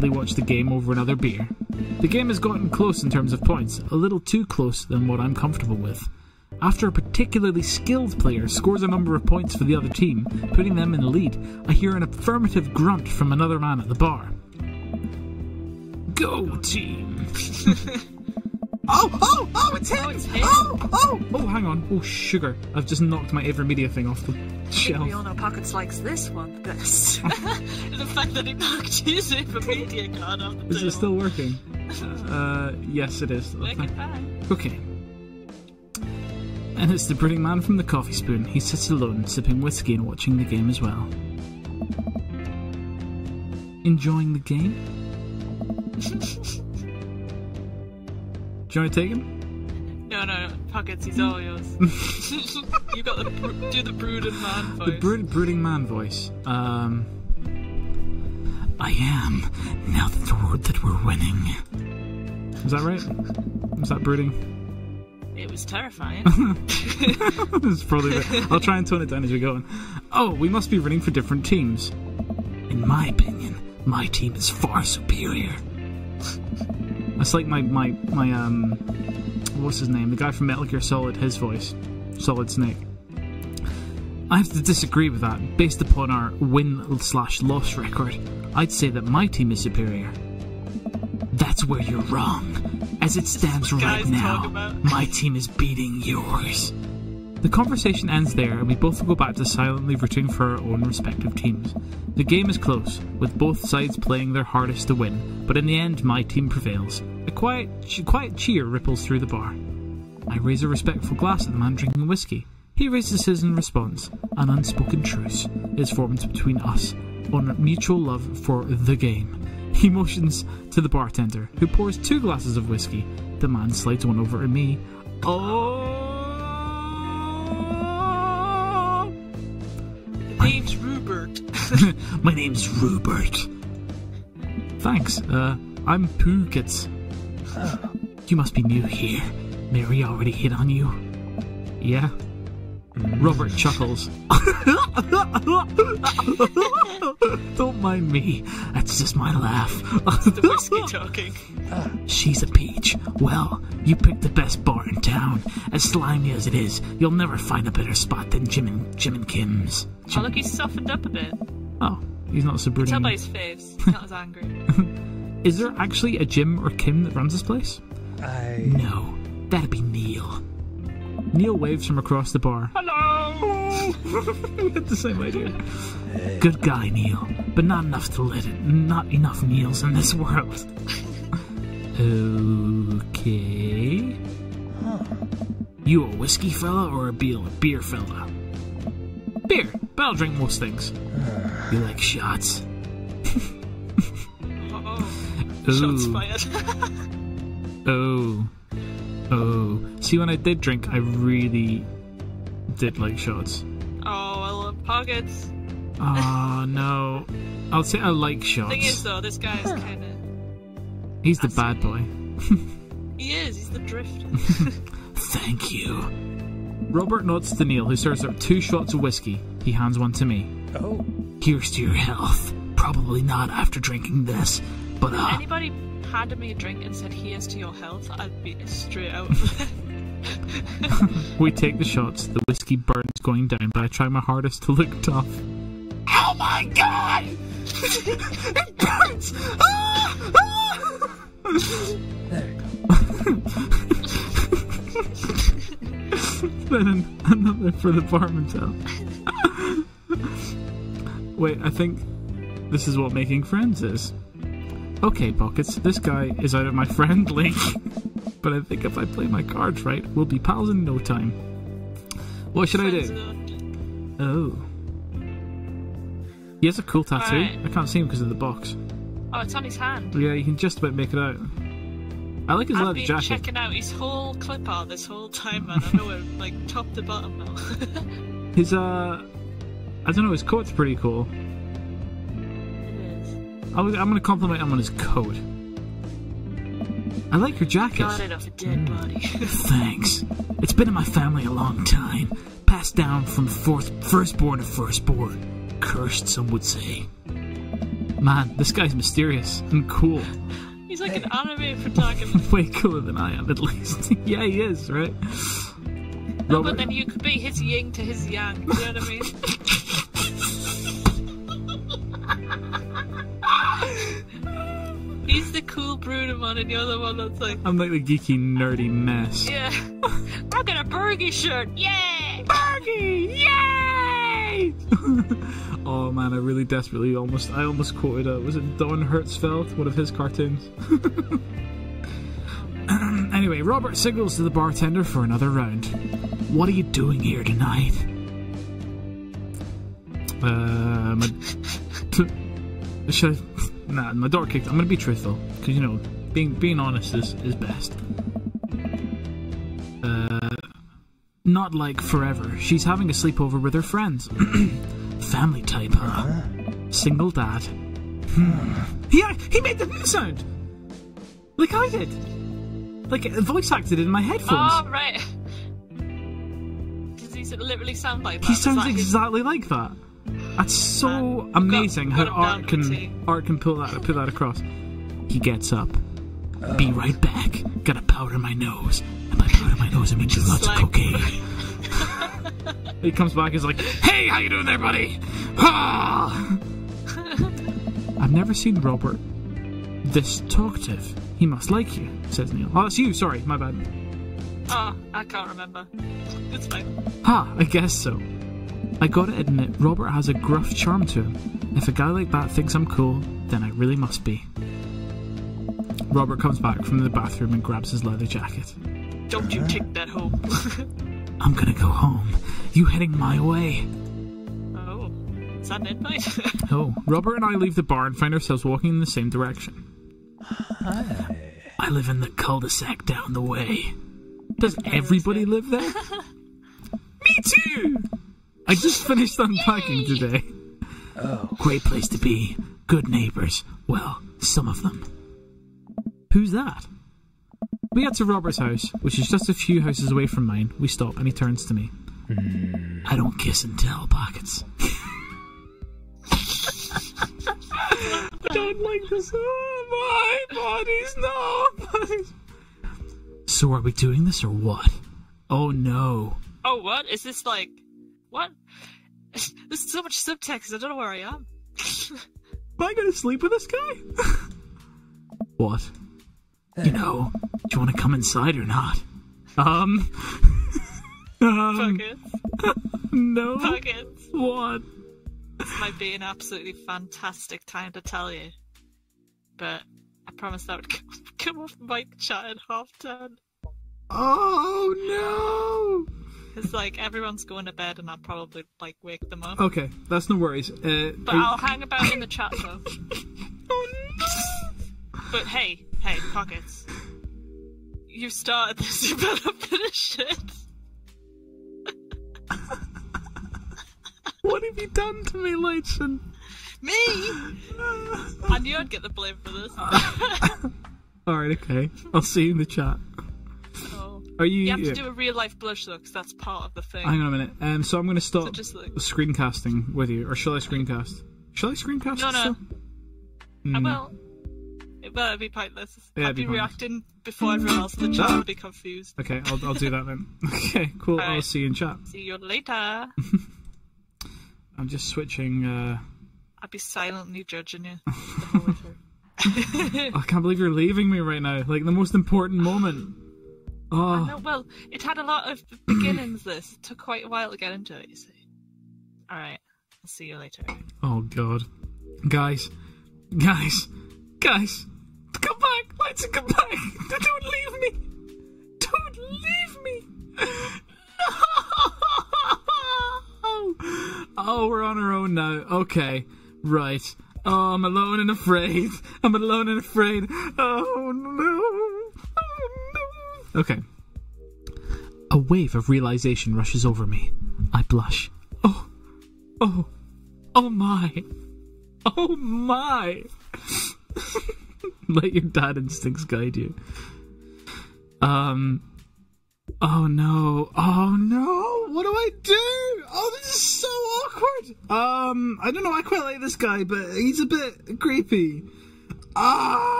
simply watch the game over another beer. The game has gotten close in terms of points, a little too close than what I'm comfortable with. After a particularly skilled player scores a number of points for the other team, putting them in the lead, I hear an affirmative grunt from another man at the bar. Go team! Oh, it's him! Oh, hang on. Oh, sugar. I've just knocked my Avermedia thing off the shelf. We all know Pockets likes this one best. The fact that he knocked his Avermedia card off the table. Is it still working? Yes, it is. Okay. And it's the pretty man from the coffee spoon. He sits alone, sipping whiskey and watching the game as well. Enjoying the game? Do you want to take him? No, Pockets, he's all yours. You got the do the brooding man voice. The brooding man voice. I am, now that we're winning. Is that right? Was that brooding? It was terrifying. It's probably right. I'll try and tone it down as we go on. Oh, we must be running for different teams. In my opinion, my team is far superior. That's like my what's his name? The guy from Metal Gear Solid, his voice. Solid Snake. I have to disagree with that. Based upon our win/loss record, I'd say that my team is superior. That's where you're wrong. As it stands right now, my team is beating yours. The conversation ends there, and we both go back to silently rooting for our own respective teams. The game is close, with both sides playing their hardest to win, but in the end, my team prevails. A quiet cheer ripples through the bar. I raise a respectful glass at the man drinking whiskey. He raises his in response. An unspoken truce is formed between us on mutual love for the game. He motions to the bartender, who pours 2 glasses of whiskey. The man slides one over to me. Oh! My name's Rupert. My name's Rupert. Thanks, I'm Pockets. You must be new here. Mary already hit on you. Yeah. Robert chuckles. Don't mind me. That's just my laugh. The whiskey talking. She's a peach. Well, you picked the best bar in town. As slimy as it is, you'll never find a better spot than Jim and Kim's. Oh, look, he's softened up a bit. Oh, he's not so brooding. Tell by his face. He's not as angry. Is there actually a Jim or Kim that runs this place? No, that'd be Neil. Neil waves from across the bar. Hello! We had the same idea. Good guy, Neil, but not enough Neils in this world. Okay. Huh. You a whiskey fella or a beer fella? Beer, but I'll drink most things. You like shots? Uh-oh. Shots fired. Oh. Oh, see, when I did drink, I really did like shots. Oh, I love Pockets. Oh, no. I'll say I like shots. The thing is, though, this guy is kind of... He's the bad boy. He is, he's the drifter. Thank you. Robert nods to Neil, who serves up 2 shots of whiskey. He hands one to me. Oh. Here's to your health. Probably not after drinking this, but... Anybody handed me a drink and said here's to your health, I'd be straight out. We take the shots, the whiskey burns going down, but I try my hardest to look tough. Oh my god! It burns! Ah! Ah! There we go. Then another for the barman towel. Wait, I think this is what making friends is. Okay, Pockets, this guy is out of my friend link, but I think if I play my cards right, we'll be pals in no time. What should I do? Oh. He has a cool tattoo. Right. I can't see him because of the box. Oh, it's on his hand. Yeah, you can just about make it out. I like his leather jacket. I've been checking out his whole clip art this whole time, man. I know him, like, top to bottom now. His, I don't know, his coat's pretty cool. I'm going to compliment him on his coat. I like your jacket. Got it off a dead body. Thanks. It's been in my family a long time. Passed down from firstborn to firstborn. Cursed, some would say. Man, this guy's mysterious and cool. He's like an anime protagonist. Way cooler than I am, at least. Yeah, he is, right? No, Robert. But then you could be his yin to his yang, you know what I mean? He's the cool Bruno man, and you're the one that's like... I'm like the geeky, nerdy mess. Yeah. I got a Bergie shirt! Yay! Bergie! Yay! Oh man, I really desperately almost quoted, was it Don Hertzfeld? One of his cartoons? Anyway, Robert signals to the bartender for another round. What are you doing here tonight? My door kicked. I'm gonna be truthful, because you know, being honest is best. Not like forever. She's having a sleepover with her friends. Family type, huh? Single dad. Yeah, he made the sound! Like I did! Like, voice acted in my headphones. Oh, right. Does he literally sound like that? He sounds exactly like that. That's so amazing how art can pull that across. He gets up. Be right back. Gotta powder my nose. And by powder my nose, I mean do lots of cocaine. He comes back and is like, hey, how you doing there, buddy? I've never seen Robert this talkative. He must like you, says Neil. Oh, that's you, sorry, my bad. Ah, oh, I can't remember. It's fine. Ha, I guess so. I gotta admit, Robert has a gruff charm to him. If a guy like that thinks I'm cool, then I really must be. Robert comes back from the bathroom and grabs his leather jacket. Don't you take that home. I'm gonna go home. You heading my way? Oh, is that midnight? Oh, Robert and I leave the bar and find ourselves walking in the same direction. Hi. I live in the cul-de-sac down the way. Does everybody live there? Me too! I just finished unpacking today. Oh. Great place to be. Good neighbours. Well, some of them. Who's that? We get to Robert's house, which is just a few houses away from mine. We stop and he turns to me. I don't kiss and tell, Pockets. I don't like this. Oh, my bodies, no! Bodies. So are we doing this or what? Oh no. Oh what? Is this like... what? There's so much subtext, I don't know where I am. Am I gonna sleep with this guy? What? You know, do you want to come inside or not? Pockets? No. Pockets? What? This might be an absolutely fantastic time to tell you, but I promised that would come off my chat at 10:30. Oh no! It's like everyone's going to bed, and I'll probably like wake them up. Okay, that's no worries. But I'll hang about in the chat though. Oh no! But hey, Pockets, you started this, you better finish it. What have you done to me, Leichen? Me? I knew I'd get the blame for this. Alright, okay. I'll see you in the chat. Oh. Are you... you have to do a real-life blush, though, because that's part of the thing. Hang on a minute. So I'm going to stop screencasting with you. Or shall I screencast? Shall I screencast? No. I will. It better be pointless. Yeah, I'll be reacting before everyone else in the chat will be confused. Okay, I'll do that then. Okay, cool. Right. I'll see you in chat. See you later. I'm just switching. I'd be silently judging you. The whole way through. I can't believe you're leaving me right now. Like the most important moment. Oh. I know, well, it had a lot of beginnings. This it took quite a while to get into it. You see. All right. I'll see you later. Oh God, guys, come back! Lights, come back! Don't leave me! Don't leave me! No! Oh, we're on our own now. Okay, right. Oh, I'm alone and afraid. I'm alone and afraid. Oh no. Oh no. Okay. A wave of realization rushes over me. I blush. Oh my. Let your dad instincts guide you. Oh no. What do I do? Oh, this is so awkward. I don't know, I quite like this guy, but he's a bit creepy. Okay,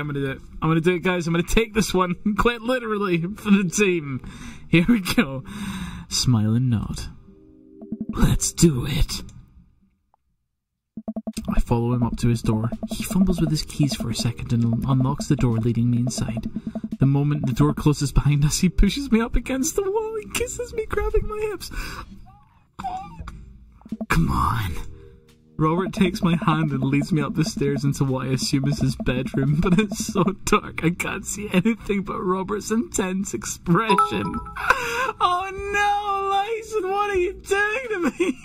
I'm gonna do it. I'm gonna do it, guys. I'm gonna take this one, quite literally, for the team. Here we go. Smile and nod. Let's do it. I follow him up to his door. He fumbles with his keys for a second and unlocks the door, leading me inside. The moment the door closes behind us, he pushes me up against the wall and kisses me, grabbing my hips. Come on. Robert takes my hand and leads me up the stairs into what I assume is his bedroom, but it's so dark I can't see anything but Robert's intense expression. Oh no, Lyson, what are you doing to me?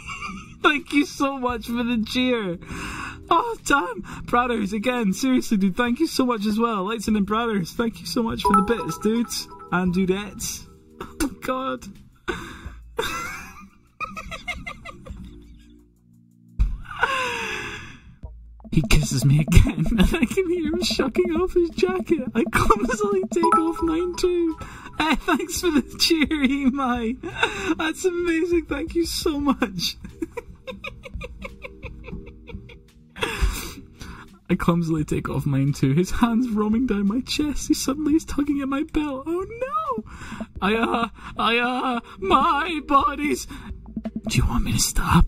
Thank you so much for the cheer. Oh, damn. Brothers, again, seriously, dude, thank you so much as well. Lyson and Brothers, thank you so much for the bits, dudes and dudettes. Oh, God. He kisses me again, and I can hear him shucking off his jacket. I clumsily take off mine too. Hey, thanks for the cheer, E-Mai. That's amazing. Thank you so much. I clumsily take off mine too. His hands roaming down my chest. He suddenly is tugging at my belt. Oh no! My bodies. Do you want me to stop?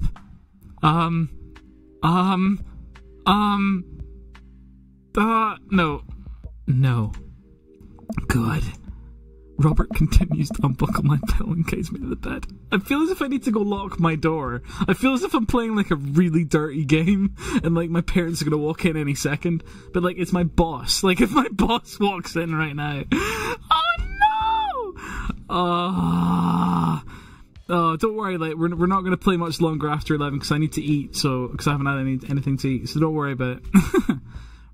No. No. Good. Robert continues to unbuckle my belt and carries me to the bed. I feel as if I need to go lock my door. I feel as if I'm playing, like, a really dirty game, and, like, my parents are gonna walk in any second. But, like, it's my boss. Like, if my boss walks in right now... Oh, no! Oh, don't worry, like, we're not going to play much longer after 11 because I need to eat, so, because I haven't had anything to eat, so don't worry about it.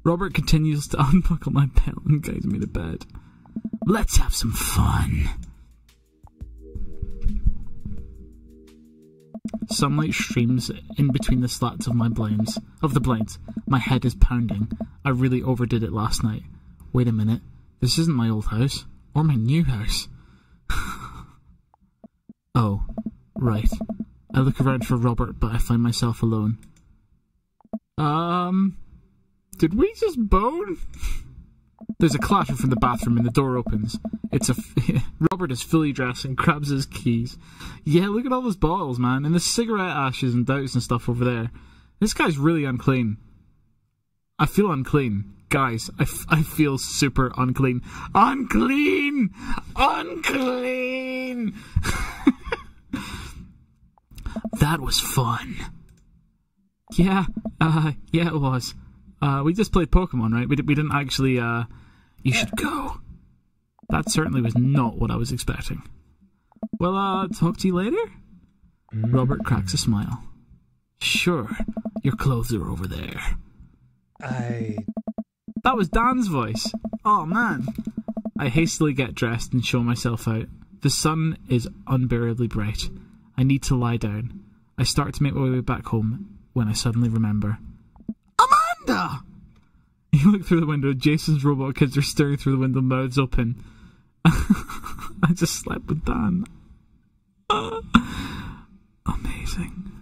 Robert continues to unbuckle my belt and guides me to bed. Let's have some fun. Sunlight streams in between the slats of the blinds. My head is pounding. I really overdid it last night. Wait a minute. This isn't my old house or my new house. Oh, right. I look around for Robert, but I find myself alone. Did we just bone? There's a clatter from the bathroom and the door opens. Robert is fully dressed and grabs his keys. Yeah, look at all those bottles, man, and the cigarette ashes and doubts and stuff over there. This guy's really unclean. I feel unclean. Guys, I feel super unclean. Unclean! Unclean! That was fun. Yeah, it was. We just played Pokemon, right? We didn't actually, You should go. That certainly was not what I was expecting. Well, talk to you later? Robert cracks a smile. Sure, your clothes are over there. That was Dan's voice. Oh, man. I hastily get dressed and show myself out. The sun is unbearably bright. I need to lie down. I start to make my way back home when I suddenly remember. Amanda! You look through the window. Jason's robot kids are staring through the window, mouths open. I just slept with Dan. Amazing.